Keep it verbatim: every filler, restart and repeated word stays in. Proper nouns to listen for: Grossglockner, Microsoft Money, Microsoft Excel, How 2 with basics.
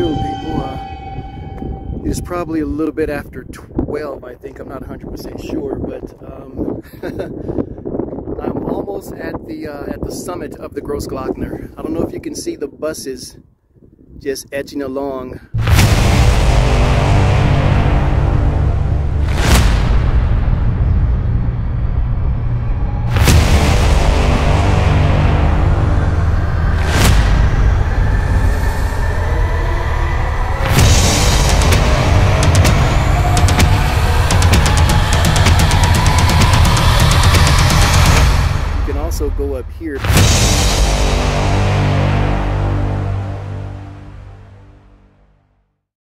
doing, people. Uh, it's probably a little bit after twelve, I think. I'm not one hundred percent sure, but um, I'm almost at the uh, at the summit of the Grossglockner. I don't know if you can see the buses just edging along. Go up here.